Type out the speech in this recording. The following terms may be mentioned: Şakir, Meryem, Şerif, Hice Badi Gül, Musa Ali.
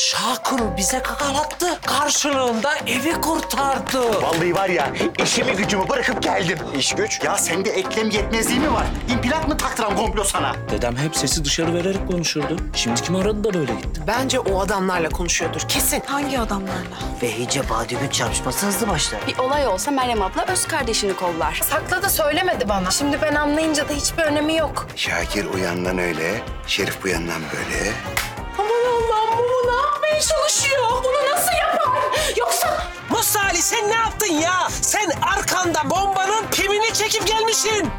Şakır bize kakalattı. Karşılığında evi kurtardı. Vallahi var ya, işimi gücümü bırakıp geldim. İş güç? Ya sende eklem yetmezliği mi var? İmplak mı taktıran komplo sana? Dedem hep sesi dışarı vererek konuşurdu. Şimdi kim aradı da böyle gitti? Bence o adamlarla konuşuyordur kesin. Hangi adamlarla? Ve Hice Badi Gül çarpışması hızlı başlar. Bir olay olsa Meryem abla öz kardeşini kollar. Sakladı, söylemedi bana. Şimdi ben anlayınca da hiçbir önemi yok. Şakır o yandan öyle, Şerif bu yandan böyle. Çalışıyor. Bunu nasıl yapar? Yoksa... Musa Ali sen ne yaptın ya? Sen arkanda bombanın pimini çekip gelmişsin.